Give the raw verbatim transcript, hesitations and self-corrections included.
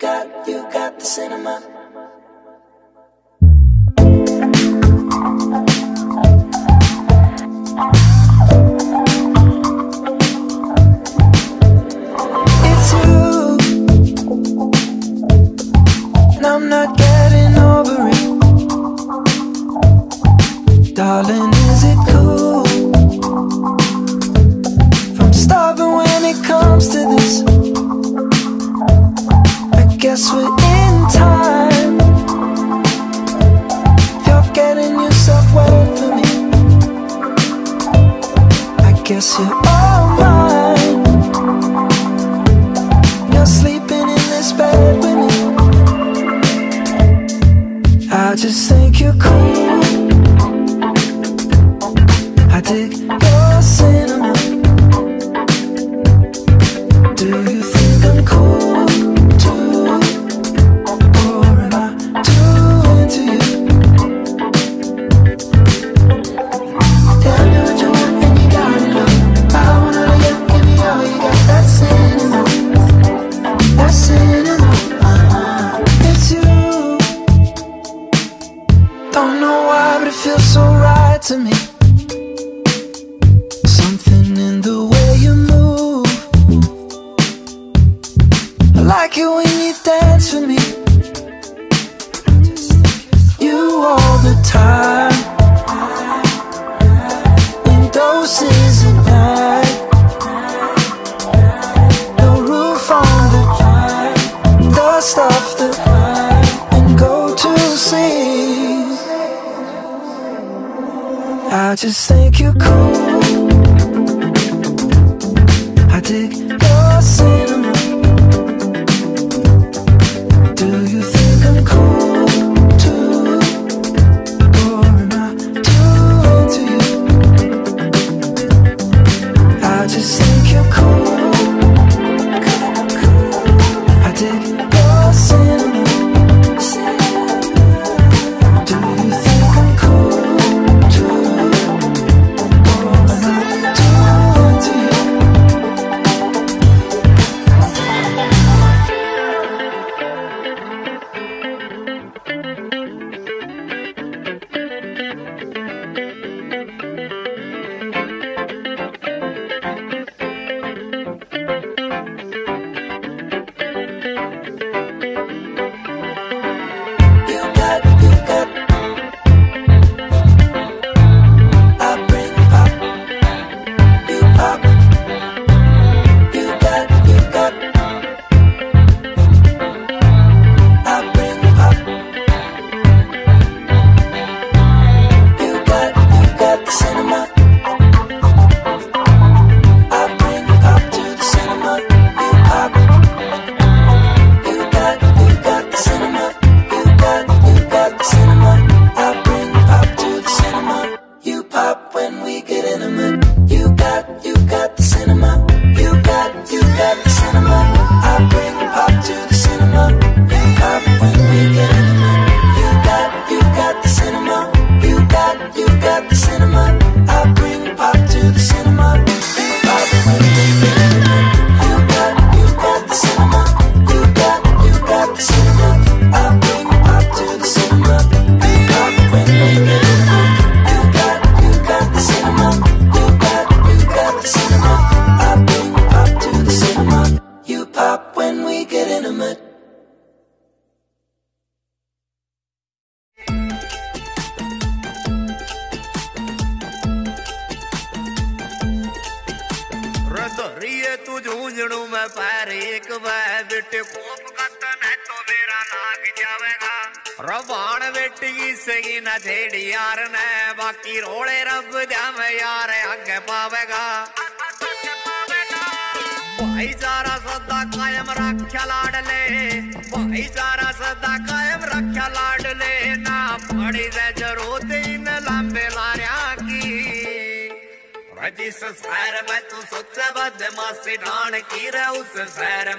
got, you got the cinema. It's you, and I'm not getting over it. Darling, is it cool? From starving when it comes to this, I guess we're in time. If you're getting yourself waiting for me, I guess you're all mine. You're sleeping in this bed with me. I just think you're cool. I dig your cinema. Do you think I'm cool too? Or am I too into you? Damn, you're a joy and you got it all. I wanna love you, give me all you got. That cinema, that cinema, uh-huh. It's you. Don't know why, but it feels so right to me. Like it when you dance with me, you all the time, in doses at night, no roof on the line, dust off the high, and go to sleep. I just think you're cool. I dig your cinema.